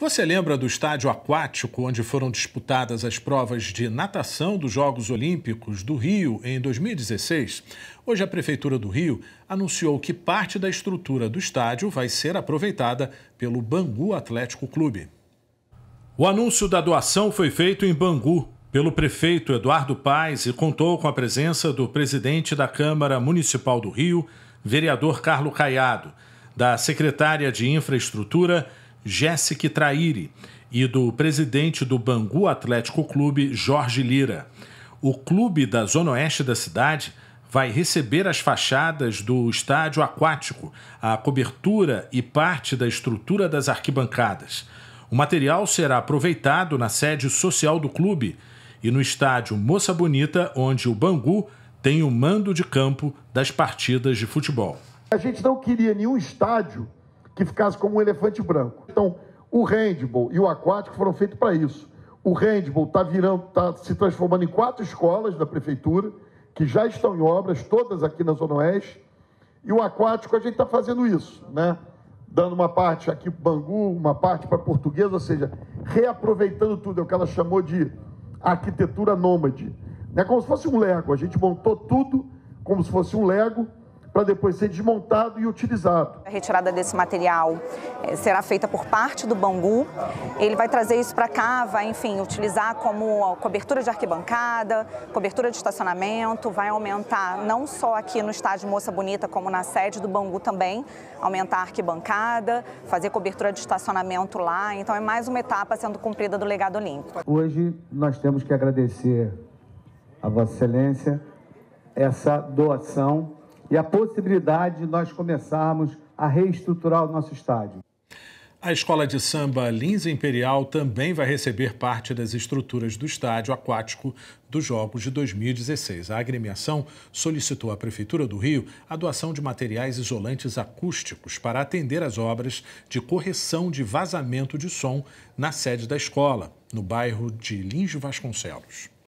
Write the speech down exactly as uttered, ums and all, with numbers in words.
Você lembra do Estádio Aquático, onde foram disputadas as provas de natação dos Jogos Olímpicos do Rio em dois mil e dezesseis? Hoje a Prefeitura do Rio anunciou que parte da estrutura do estádio vai ser aproveitada pelo Bangu Atlético Clube. O anúncio da doação foi feito em Bangu pelo prefeito Eduardo Paes e contou com a presença do presidente da Câmara Municipal do Rio, vereador Carlos Caiado, da secretária de Infraestrutura, Jéssica Trairi, e do presidente do Bangu Atlético Clube, Jorge Lira. O clube da zona oeste da cidade vai receber as fachadas do estádio aquático, a cobertura e parte da estrutura das arquibancadas. O material será aproveitado na sede social do clube e no estádio Moça Bonita, onde o Bangu tem o mando de campo das partidas de futebol. A gente não queria nenhum estádio que ficasse como um elefante branco. Então, o handball e o aquático foram feitos para isso. O handball está virando, está se transformando em quatro escolas da prefeitura, que já estão em obras, todas aqui na Zona Oeste. E o aquático a gente está fazendo isso, né? Dando uma parte aqui para Bangu, uma parte para Portuguesa, ou seja, reaproveitando tudo, é o que ela chamou de arquitetura nômade. É como se fosse um Lego, a gente montou tudo como se fosse um Lego, para depois ser desmontado e utilizado. A retirada desse material será feita por parte do Bangu. Ele vai trazer isso para cá, vai, enfim, utilizar como cobertura de arquibancada, cobertura de estacionamento, vai aumentar não só aqui no estádio Moça Bonita, como na sede do Bangu também, aumentar a arquibancada, fazer cobertura de estacionamento lá. Então é mais uma etapa sendo cumprida do Legado Olímpico. Hoje nós temos que agradecer a Vossa Excelência essa doação e a possibilidade de nós começarmos a reestruturar o nosso estádio. A escola de samba Linza Imperial também vai receber parte das estruturas do estádio aquático dos Jogos de dois mil e dezesseis. A agremiação solicitou à Prefeitura do Rio a doação de materiais isolantes acústicos para atender às obras de correção de vazamento de som na sede da escola, no bairro de Linjo Vasconcelos.